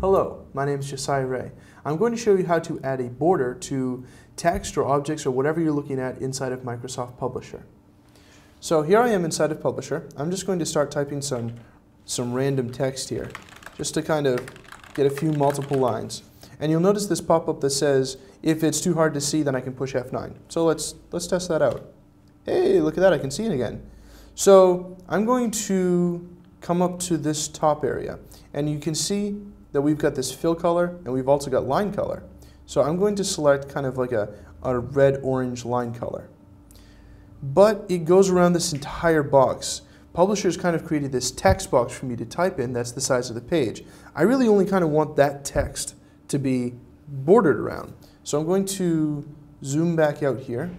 Hello, my name is Josiah Ray. I'm going to show you how to add a border to text or objects or whatever you're looking at inside of Microsoft Publisher. So here I am inside of Publisher. I'm just going to start typing some random text here just to kind of get a few multiple lines. And you'll notice this pop-up that says, if it's too hard to see, then I can push F9. So let's test that out. Hey, look at that, I can see it again. So I'm going to come up to this top area, and you can see that we've got this fill color, and we've also got line color. So I'm going to select kind of like a red-orange line color. But it goes around this entire box. Publisher's kind of created this text box for me to type in. That's the size of the page. I really only kind of want that text to be bordered around. So I'm going to zoom back out here,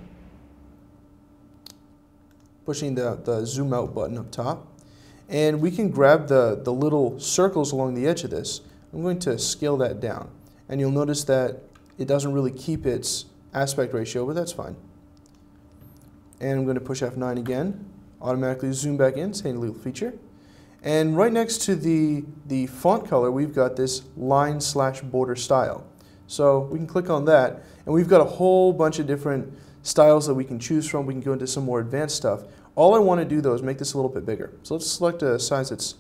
pushing the zoom out button up top. And we can grab the little circles along the edge of this. I'm going to scale that down. And you'll notice that it doesn't really keep its aspect ratio, but that's fine. And I'm going to push F9 again, automatically zoom back in, same little feature. And right next to the font color, we've got this line/border style. So we can click on that, and we've got a whole bunch of different styles that we can choose from. We can go into some more advanced stuff. All I want to do, though, is make this a little bit bigger. So let's select a size that's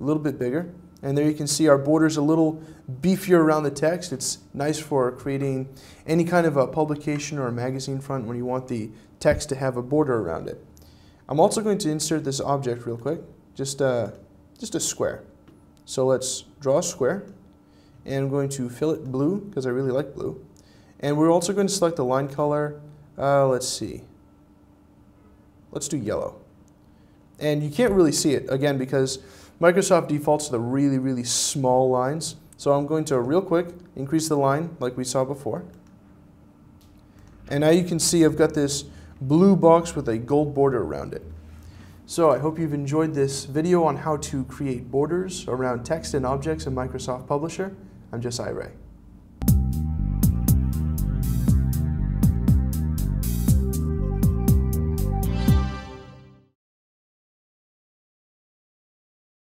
a little bit bigger. And there you can see our border's a little beefier around the text. It's nice for creating any kind of a publication or a magazine front when you want the text to have a border around it. I'm also going to insert this object real quick, just a square. So let's draw a square. And I'm going to fill it blue, because I really like blue. And we're also going to select the line color. Let's see. Let's do yellow. And you can't really see it, again, because Microsoft defaults to the really, really small lines. So I'm going to, real quick, increase the line like we saw before. And now you can see I've got this blue box with a gold border around it. So I hope you've enjoyed this video on how to create borders around text and objects in Microsoft Publisher. I'm Josiah Ray.